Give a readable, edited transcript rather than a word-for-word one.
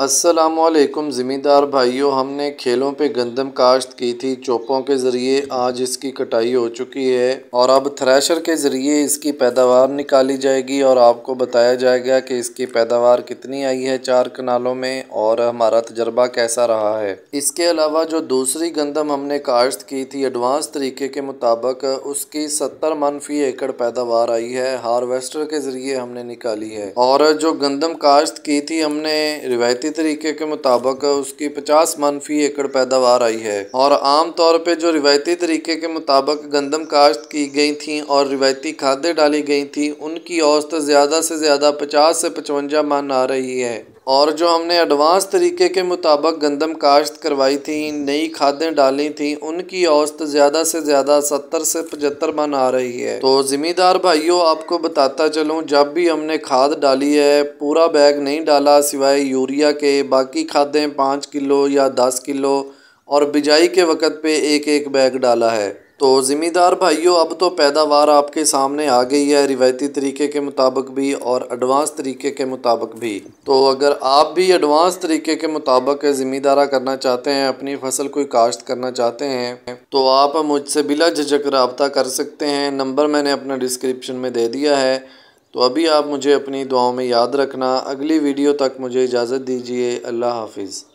अस्सलामुअलैकुम ज़मींदार भाइयों, हमने खेलों पे गंदम काश्त की थी चोपों के ज़रिए। आज इसकी कटाई हो चुकी है और अब थ्रेशर के ज़रिए इसकी पैदावार निकाली जाएगी और आपको बताया जाएगा कि इसकी पैदावार कितनी आई है चार कनालों में और हमारा तजर्बा कैसा रहा है। इसके अलावा जो दूसरी गंदम हमने काश्त की थी एडवांस तरीके के मुताबिक उसकी 70 मन फ़ी एकड़ पैदावार आई है, हार्वेस्टर के ज़रिए हमने निकाली है। और जो गंदम काश्त की थी हमने रिवायती तरीके के मुताबिक उसकी 50 मन फी एकड़ पैदावार आई है। और आम तौर पे जो रिवायती तरीके के मुताबिक गंदम काश्त की गई थी और रिवायती खादें डाली गई थी उनकी औसत ज़्यादा से ज़्यादा 50 से 55 मन आ रही है। और जो हमने एडवांस तरीके के मुताबिक गंदम काश्त करवाई थी, नई खादें डाली थी, उनकी औसत ज़्यादा से ज़्यादा 70 से 75 मन आ रही है। तो ज़मींदार भाइयों, आपको बताता चलूँ, जब भी हमने खाद डाली है पूरा बैग नहीं डाला सिवाय यूरिया के, बाकी खादें 5 किलो या 10 किलो और बिजाई के वक़्त पे एक एक बैग डाला है। तो ज़मींदार भाइयों, अब तो पैदावार आपके सामने आ गई है रिवायती तरीके के मुताबिक भी और एडवांस तरीके के मुताबिक भी। तो अगर आप भी एडवांस तरीके के मुताबिक ज़मींदारा करना चाहते हैं, अपनी फसल कोई काश्त करना चाहते हैं, तो आप मुझसे बिला झिझक रब्ता कर सकते हैं। नंबर मैंने अपना डिस्क्रिप्शन में दे दिया है। तो अभी आप मुझे अपनी दुआओं में याद रखना। अगली वीडियो तक मुझे इजाज़त दीजिए। अल्लाह हाफिज़।